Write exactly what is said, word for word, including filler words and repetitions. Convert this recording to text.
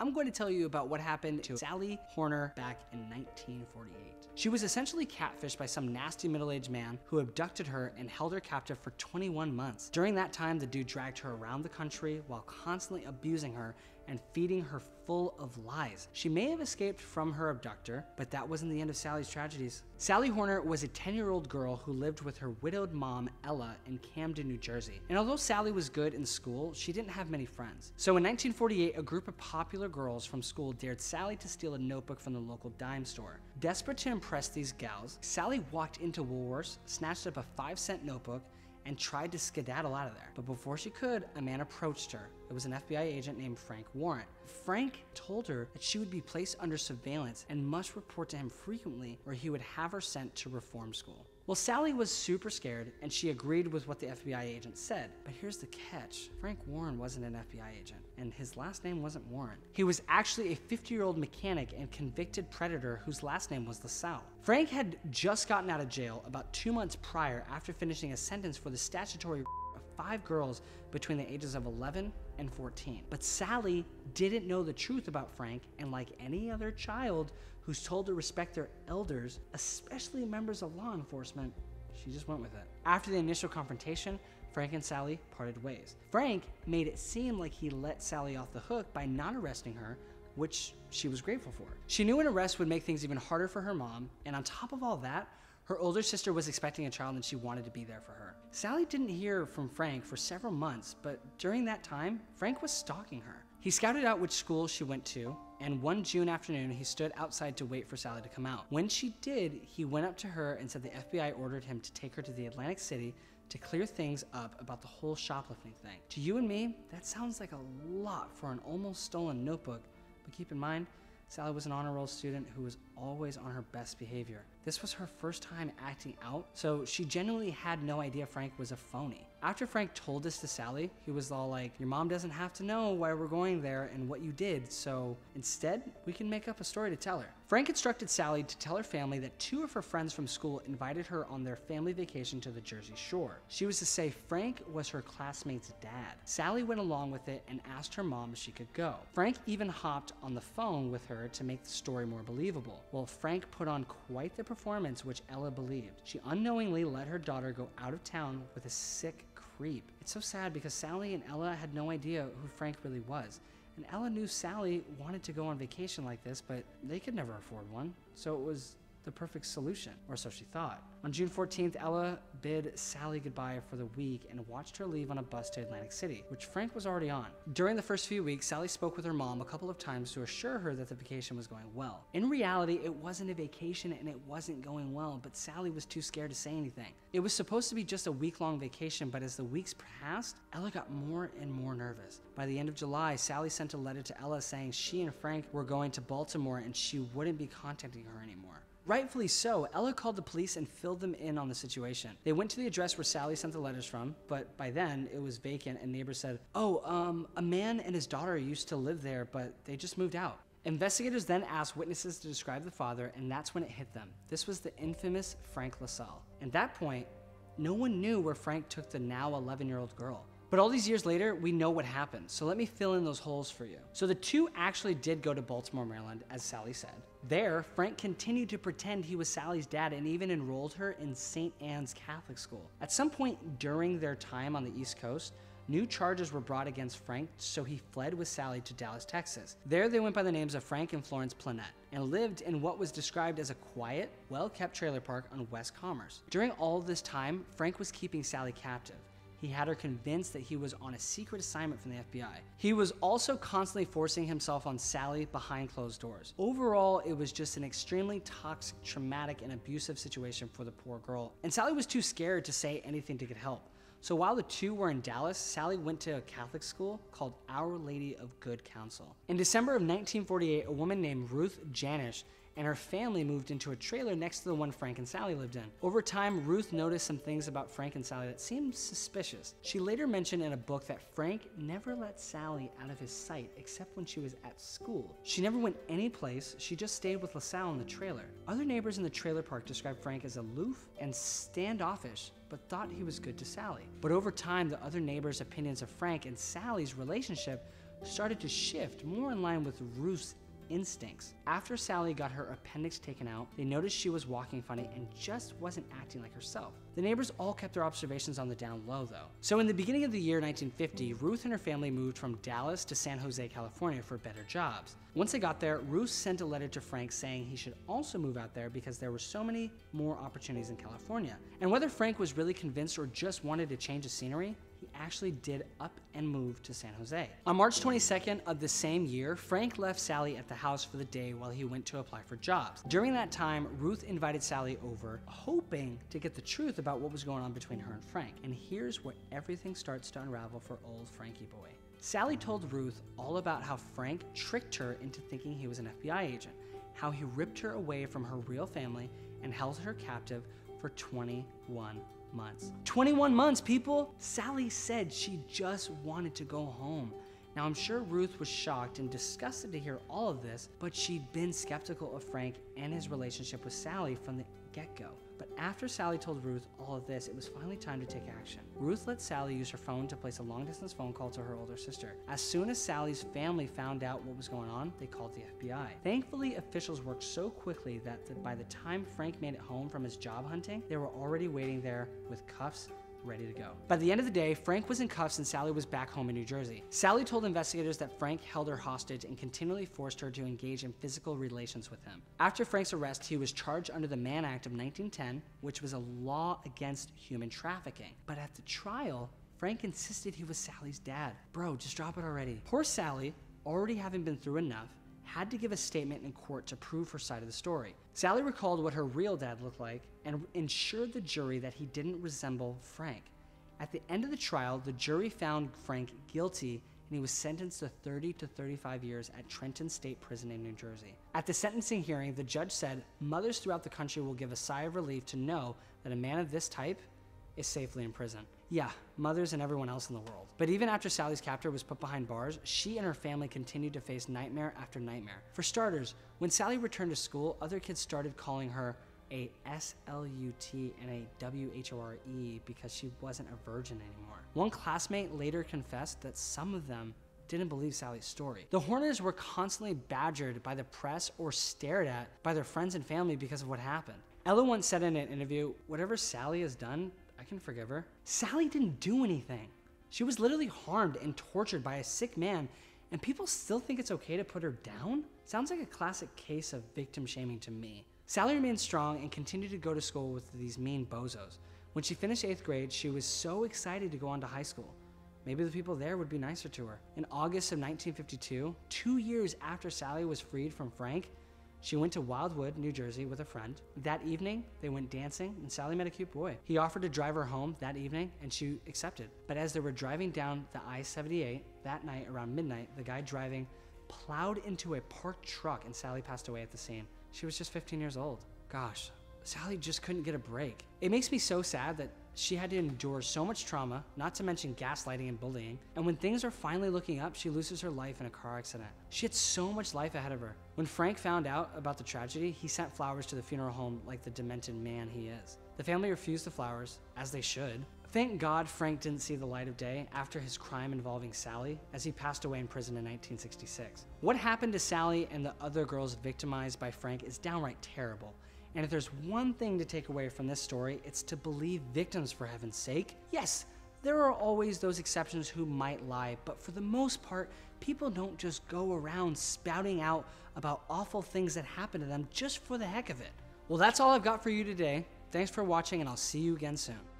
I'm going to tell you about what happened to Sally Horner back in nineteen forty-eight. She was essentially catfished by some nasty middle-aged man who abducted her and held her captive for twenty-one months. During that time, the dude dragged her around the country while constantly abusing her and feeding her full of lies. She may have escaped from her abductor, but that wasn't the end of Sally's tragedies. Sally Horner was a ten-year-old girl who lived with her widowed mom, Ella, in Camden, New Jersey. And although Sally was good in school, she didn't have many friends. So in nineteen forty-eight, a group of popular girls from school dared Sally to steal a notebook from the local dime store. Desperate to impress these gals, Sally walked into Woolworths, snatched up a five-cent notebook, and tried to skedaddle out of there. But before she could, a man approached her. It was an F B I agent named Frank Warren. Frank told her that she would be placed under surveillance and must report to him frequently, or he would have her sent to reform school. Well, Sally was super scared, and she agreed with what the F B I agent said. But here's the catch. Frank Warren wasn't an F B I agent, and his last name wasn't Warren. He was actually a fifty-year-old mechanic and convicted predator whose last name was LaSalle. Frank had just gotten out of jail about two months prior after finishing a sentence for the statutory of five girls between the ages of eleven and fourteen. But Sally didn't know the truth about Frank, and like any other child who's told to respect their elders, especially members of law enforcement, she just went with it. After the initial confrontation, Frank and Sally parted ways. Frank made it seem like he let Sally off the hook by not arresting her, which she was grateful for. She knew an arrest would make things even harder for her mom, and on top of all that, her older sister was expecting a child and she wanted to be there for her. Sally didn't hear from Frank for several months, but during that time, Frank was stalking her. He scouted out which school she went to, and one June afternoon, he stood outside to wait for Sally to come out. When she did, he went up to her and said the F B I ordered him to take her to the Atlantic City to clear things up about the whole shoplifting thing. To you and me, that sounds like a lot for an almost stolen notebook, but keep in mind, Sally was an honor roll student who was always on her best behavior. This was her first time acting out, so she genuinely had no idea Frank was a phony. After Frank told this to Sally, he was all like, your mom doesn't have to know why we're going there and what you did, so instead, we can make up a story to tell her. Frank instructed Sally to tell her family that two of her friends from school invited her on their family vacation to the Jersey Shore. She was to say Frank was her classmate's dad. Sally went along with it and asked her mom if she could go. Frank even hopped on the phone with her to make the story more believable. Well, Frank put on quite the performance, which Ella believed. She unknowingly let her daughter go out of town with a sick creep. It's so sad because Sally and Ella had no idea who Frank really was. And Ella knew Sally wanted to go on vacation like this, but they could never afford one. So it was the perfect solution, or so she thought. On June fourteenth, Ella bid Sally goodbye for the week and watched her leave on a bus to Atlantic City, which Frank was already on. During the first few weeks, Sally spoke with her mom a couple of times to assure her that the vacation was going well. In reality, it wasn't a vacation and it wasn't going well, but Sally was too scared to say anything. It was supposed to be just a week-long vacation, but as the weeks passed, Ella got more and more nervous. By the end of July, Sally sent a letter to Ella saying she and Frank were going to Baltimore and she wouldn't be contacting her anymore. Rightfully so, Ella called the police and filled them in on the situation. They went to the address where Sally sent the letters from, but by then it was vacant and neighbors said, oh, um, a man and his daughter used to live there, but they just moved out. Investigators then asked witnesses to describe the father, and that's when it hit them. This was the infamous Frank LaSalle. At that point, no one knew where Frank took the now eleven-year-old girl. But all these years later, we know what happened, so let me fill in those holes for you. So the two actually did go to Baltimore, Maryland, as Sally said. There, Frank continued to pretend he was Sally's dad and even enrolled her in Saint Anne's Catholic School. At some point during their time on the East Coast, new charges were brought against Frank, so he fled with Sally to Dallas, Texas. There they went by the names of Frank and Florence Planette, and lived in what was described as a quiet, well-kept trailer park on West Commerce. During all this time, Frank was keeping Sally captive. He had her convinced that he was on a secret assignment from the F B I. He was also constantly forcing himself on Sally behind closed doors. Overall, it was just an extremely toxic, traumatic, and abusive situation for the poor girl. And Sally was too scared to say anything to get help. So while the two were in Dallas, Sally went to a Catholic school called Our Lady of Good Counsel. In December of nineteen forty-eight, a woman named Ruth Janish and her family moved into a trailer next to the one Frank and Sally lived in. Over time, Ruth noticed some things about Frank and Sally that seemed suspicious. She later mentioned in a book that Frank never let Sally out of his sight except when she was at school. She never went any place, she just stayed with LaSalle in the trailer. Other neighbors in the trailer park described Frank as aloof and standoffish, but thought he was good to Sally. But over time, the other neighbors' opinions of Frank and Sally's relationship started to shift more in line with Ruth's instincts. After Sally got her appendix taken out, they noticed she was walking funny and just wasn't acting like herself. The neighbors all kept their observations on the down low though. So in the beginning of the year nineteen fifty, Ruth and her family moved from Dallas to San Jose, California for better jobs. Once they got there, Ruth sent a letter to Frank saying he should also move out there because there were so many more opportunities in California. And whether Frank was really convinced or just wanted to change the scenery, he actually did up and move to San Jose. On March twenty-second of the same year, Frank left Sally at the house for the day while he went to apply for jobs. During that time, Ruth invited Sally over, hoping to get the truth about what was going on between her and Frank. And here's where everything starts to unravel for old Frankie boy. Sally told Ruth all about how Frank tricked her into thinking he was an F B I agent, how he ripped her away from her real family and held her captive for twenty-one months. twenty-one months, people! Sally said she just wanted to go home. Now, I'm sure Ruth was shocked and disgusted to hear all of this, but she'd been skeptical of Frank and his relationship with Sally from the get-go. But after Sally told Ruth all of this, it was finally time to take action. Ruth let Sally use her phone to place a long-distance phone call to her older sister. As soon as Sally's family found out what was going on, they called the F B I. Thankfully, officials worked so quickly that the, by the time Frank made it home from his job hunting, they were already waiting there with cuffs ready to go. By the end of the day, Frank was in cuffs and Sally was back home in New Jersey. Sally told investigators that Frank held her hostage and continually forced her to engage in physical relations with him. After Frank's arrest, he was charged under the Mann Act of nineteen ten, which was a law against human trafficking. But at the trial, Frank insisted he was Sally's dad. Bro, just drop it already. Poor Sally, already having been through enough, had to give a statement in court to prove her side of the story. Sally recalled what her real dad looked like and ensured the jury that he didn't resemble Frank. At the end of the trial, the jury found Frank guilty and he was sentenced to thirty to thirty-five years at Trenton State Prison in New Jersey. At the sentencing hearing, the judge said, "Mothers throughout the country will give a sigh of relief to know that a man of this type is safely in prison." Yeah, mothers and everyone else in the world. But even after Sally's captor was put behind bars, she and her family continued to face nightmare after nightmare. For starters, when Sally returned to school, other kids started calling her a S L U T and a W H O R E because she wasn't a virgin anymore. One classmate later confessed that some of them didn't believe Sally's story. The Horners were constantly badgered by the press or stared at by their friends and family because of what happened. Ella once said in an interview, "Whatever Sally has done, I can forgive her." Sally didn't do anything. She was literally harmed and tortured by a sick man, and people still think it's okay to put her down? Sounds like a classic case of victim shaming to me. Sally remained strong and continued to go to school with these mean bozos. When she finished eighth grade, she was so excited to go on to high school. Maybe the people there would be nicer to her. In August of nineteen fifty-two, two years after Sally was freed from Frank, she went to Wildwood, New Jersey with a friend. That evening, they went dancing and Sally met a cute boy. He offered to drive her home that evening and she accepted. But as they were driving down the I seventy-eight that night around midnight, the guy driving plowed into a parked truck and Sally passed away at the scene. She was just fifteen years old. Gosh, Sally just couldn't get a break. It makes me so sad that she had to endure so much trauma, not to mention gaslighting and bullying. And when things are finally looking up, she loses her life in a car accident. She had so much life ahead of her. When Frank found out about the tragedy, he sent flowers to the funeral home like the demented man he is. The family refused the flowers, as they should. Thank God Frank didn't see the light of day after his crime involving Sally, as he passed away in prison in nineteen sixty-six. What happened to Sally and the other girls victimized by Frank is downright terrible. And if there's one thing to take away from this story, it's to believe victims, for heaven's sake. Yes, there are always those exceptions who might lie, but for the most part, people don't just go around spouting out about awful things that happen to them just for the heck of it. Well, that's all I've got for you today. Thanks for watching, and I'll see you again soon.